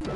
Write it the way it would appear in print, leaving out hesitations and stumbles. Two.